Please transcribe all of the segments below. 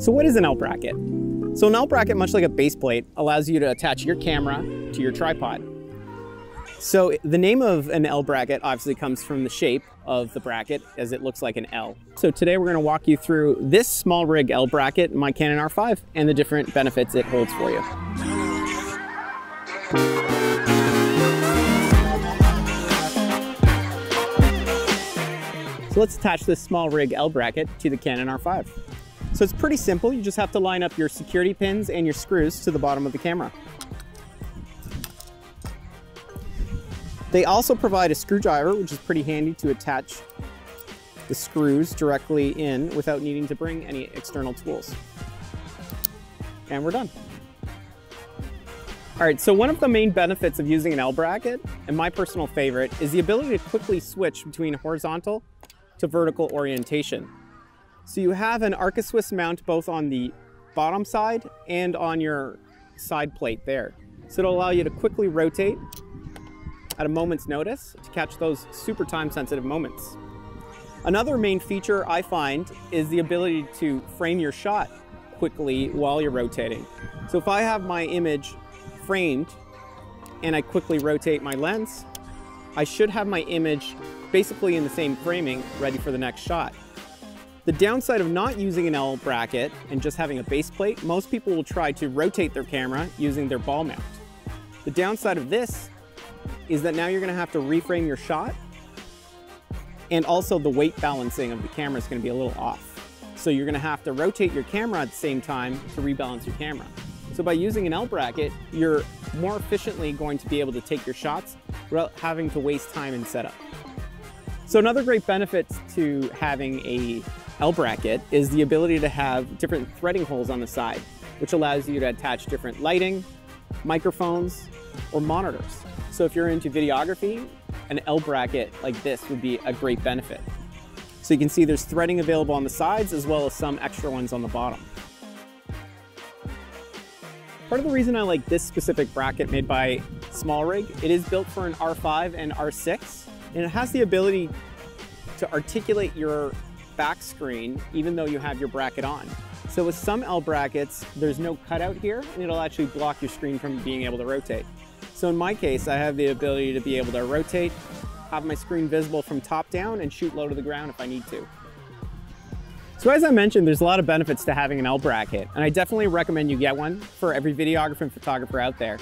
So what is an L bracket? So an L bracket, much like a base plate, allows you to attach your camera to your tripod. So the name of an L bracket obviously comes from the shape of the bracket as it looks like an L. So today we're gonna walk you through this SmallRig L bracket in my Canon R5 and the different benefits it holds for you. So let's attach this SmallRig L bracket to the Canon R5. So it's pretty simple, you just have to line up your security pins and your screws to the bottom of the camera. They also provide a screwdriver, which is pretty handy to attach the screws directly in without needing to bring any external tools. And we're done. All right, so one of the main benefits of using an L bracket, and my personal favorite, is the ability to quickly switch between horizontal to vertical orientation. So you have an Arca-Swiss mount both on the bottom side and on your side plate there. So it'll allow you to quickly rotate at a moment's notice to catch those super time sensitive moments. Another main feature I find is the ability to frame your shot quickly while you're rotating. So if I have my image framed and I quickly rotate my lens, I should have my image basically in the same framing ready for the next shot. The downside of not using an L bracket and just having a base plate, most people will try to rotate their camera using their ball mount. The downside of this is that now you're gonna have to reframe your shot, and also the weight balancing of the camera is gonna be a little off. So you're gonna have to rotate your camera at the same time to rebalance your camera. So by using an L bracket, you're more efficiently going to be able to take your shots without having to waste time in setup. So another great benefit to having a L bracket is the ability to have different threading holes on the side, which allows you to attach different lighting, microphones, or monitors. So if you're into videography, an L bracket like this would be a great benefit. So you can see there's threading available on the sides as well as some extra ones on the bottom. Part of the reason I like this specific bracket made by SmallRig, it is built for an R5 and R6, and it has the ability to articulate your back screen even though you have your bracket on. So with some L brackets, there's no cutout here, and it'll actually block your screen from being able to rotate. So in my case, I have the ability to be able to rotate, have my screen visible from top down, and shoot low to the ground if I need to. So as I mentioned, there's a lot of benefits to having an L bracket, and I definitely recommend you get one for every videographer and photographer out there.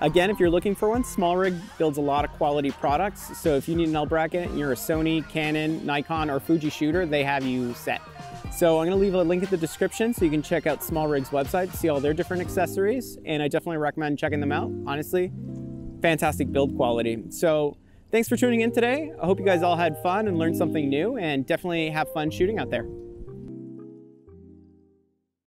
Again, if you're looking for one, SmallRig builds a lot of quality products, so if you need an L bracket and you're a Sony, Canon, Nikon, or Fuji shooter, they have you set. So I'm gonna leave a link in the description so you can check out SmallRig's website to see all their different accessories, and I definitely recommend checking them out. Honestly, fantastic build quality. So thanks for tuning in today. I hope you guys all had fun and learned something new, and definitely have fun shooting out there.